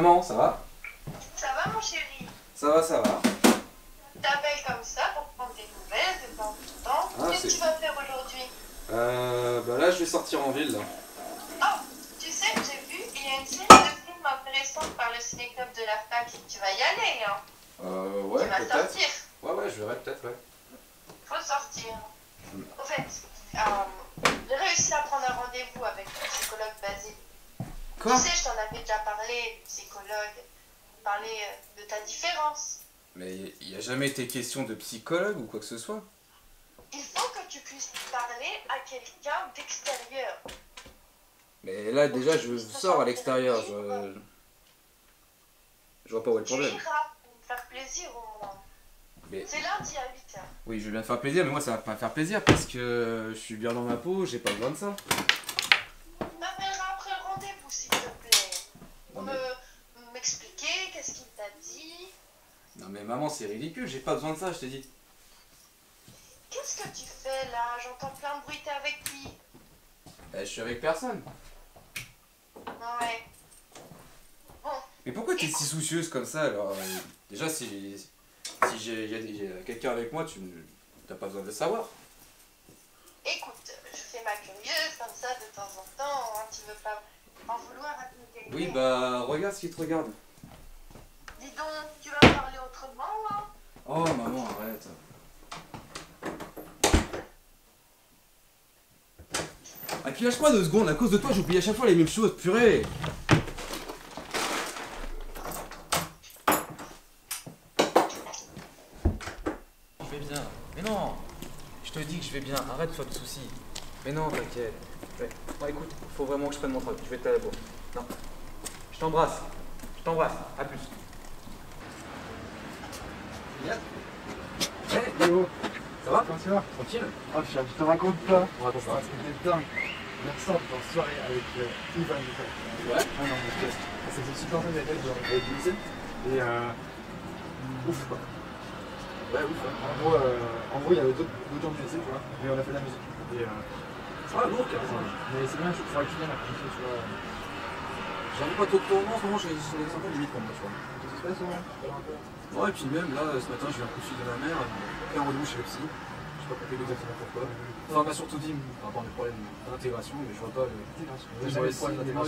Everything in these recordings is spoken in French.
maman, ça va? Ça va mon chéri? Ça va, ça va. T'appelles comme ça pour prendre des nouvelles de temps en temps. Ah, qu'est-ce que tu vas faire aujourd'hui? Bah là je vais sortir en ville. Là. Oh, tu sais que j'ai vu, il y a une série de films intéressante par le ciné-club de la fac. Tu vas y aller, hein? Ouais, tu vas sortir. Ouais, je verrai peut-être, ouais. Faut sortir. Au fait, j'ai réussi à prendre un rendez-vous avec le psychologue Basile. Quoi? Tu sais, je t'en avais déjà parlé, psychologue. Parler de ta différence. Mais il n'y a jamais été question de psychologue ou quoi que ce soit. Il faut que tu puisses parler à quelqu'un d'extérieur. Mais là, déjà, je sors à l'extérieur. Je vois pas où est le problème. Tu iras me faire plaisir au moins. Mais... c'est lundi à 8h. Oui, je vais bien te faire plaisir, mais moi ça va pas me faire plaisir parce que je suis bien dans ma peau, j'ai pas besoin de ça. M'appellera après le rendez-vous s'il te plaît. Pour m'expliquer qu'est-ce qu'il t'a dit. Non mais maman, c'est ridicule, j'ai pas besoin de ça, je t'ai dit. Qu'est-ce que tu fais là? J'entends plein de bruit, t'es avec qui? Bah, je suis avec personne. Ouais. Bon. Mais pourquoi t'es si soucieuse comme ça alors? Déjà si j'ai quelqu'un avec moi, tu n'as pas besoin de le savoir. Écoute, je fais ma curieuse comme ça de temps en temps, hein, tu veux pas en vouloir à quelqu'un. Oui, bah regarde ce qui te regarde. Dis donc, tu vas parler autrement, hein? Oh maman, arrête. Ah puis lâche-moi 2 secondes, à cause de toi j'oublie à chaque fois les mêmes choses, purée. Je te dis que je vais bien, arrête toi de soucis. Mais non, t'inquiète. Ouais. Bon, écoute, faut vraiment que je prenne mon truc, je vais te la bourre. Non. Je t'embrasse, à plus. Hé, hey, Léo, ça va? Comment tu vas? Tranquille? Oh putain, je te raconte pas. On raconte pas. C'était dingue. Hier soir, j'étais en soirée avec Yvan. Ouais? Ah non, mais ça s'est super bien avec genre du lycée. Et ouf quoi. Ouais, ouf. En gros, il y avait d'autres gens du lycée, tu vois, mais on a fait de la musique. Et ça va lourd, car ça. Mais c'est bien, il faudra que tu viennes à la musique, tu vois. J'en ai pas trop de temps en ce moment, j'ai un peu limite pour moi, tu vois. Ça se passe, ouais. Ouais, et puis même là, ce matin, j'ai eu un coup de fil de ma mère, et un rendez-vous chez le psy. Je sais pas exactement pourquoi. Enfin, elle m'a surtout dit par rapport à des problèmes d'intégration, mais je vois pas. L'intégration. Moi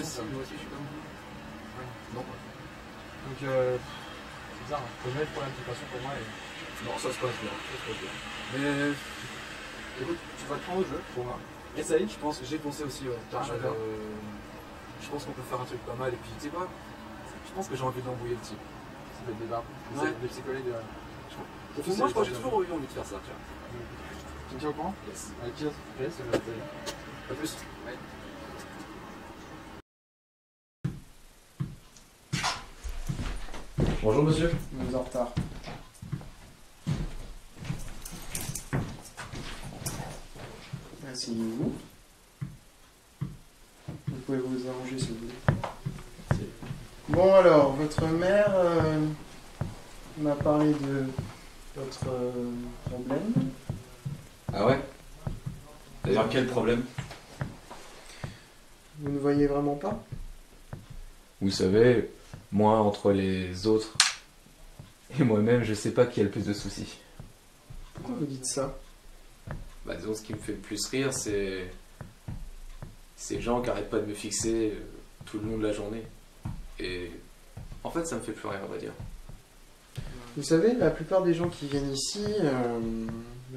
aussi, je suis comme vous. Ouais. Non, quoi. Donc, c'est bizarre, hein. J'ai jamais de problème d'intégration pour moi. Non, ça se passe bien, Mais écoute, tu vas te prendre au jeu pour moi. Essaye, je pense, j'ai pensé aussi au tâche. Je pense qu'on peut faire un truc pas mal et puis tu sais pas, je pense que j'ai envie d'embrouiller le type. Ça peut être des barbes, des psychologues. Moi je crois que j'ai toujours eu envie de faire ça, tu vois. Tu me tiens au courant? Yes. Avec qui est-ce que je... A plus. Ouais. Bonjour monsieur. Nous sommes en retard. Asseyez-vous. Vous pouvez vous arranger si vous voulez. Bon alors, votre mère m'a parlé de votre problème. Ah ouais? D'ailleurs, quel problème? Vous ne voyez vraiment pas? Vous savez, moi, entre les autres et moi-même, je sais pas qui a le plus de soucis. Pourquoi vous dites ça? Bah, disons, ce qui me fait le plus rire, c'est ces gens qui arrêtent pas de me fixer tout le long de la journée. Et en fait, ça me fait plus rire, on va dire. Vous savez, la plupart des gens qui viennent ici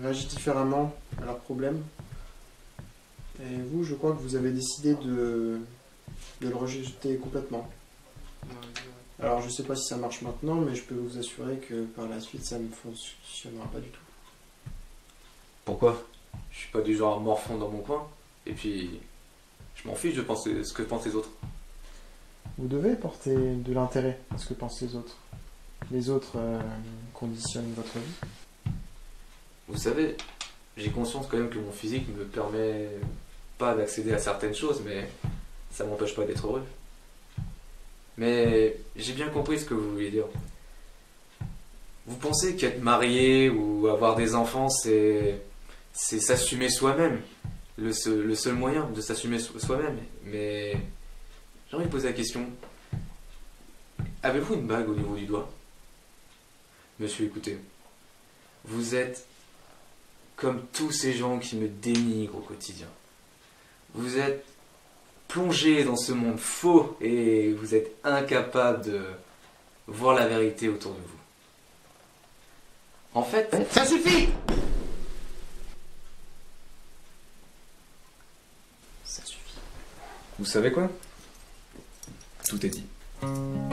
réagissent différemment à leurs problèmes. Et vous, je crois que vous avez décidé de le rejeter complètement. Alors, je sais pas si ça marche maintenant, mais je peux vous assurer que par la suite, ça ne fonctionnera pas du tout. Pourquoi? Je suis pas du genre morfond dans mon coin, et puis je m'en fiche de penser ce que pensent les autres. Vous devez porter de l'intérêt à ce que pensent les autres. Les autres conditionnent votre vie. Vous savez, j'ai conscience quand même que mon physique ne me permet pas d'accéder à certaines choses, mais ça m'empêche pas d'être heureux. Mais j'ai bien compris ce que vous vouliez dire. Vous pensez qu'être marié ou avoir des enfants, c'est... c'est s'assumer soi-même, le seul moyen de s'assumer soi-même. Mais j'ai envie de poser la question, Avez-vous une bague au niveau du doigt? Monsieur, écoutez, vous êtes comme tous ces gens qui me dénigrent au quotidien. Vous êtes plongé dans ce monde faux et vous êtes incapable de voir la vérité autour de vous. En fait... Ça suffit! Ça suffit. Vous savez quoi? Tout est dit.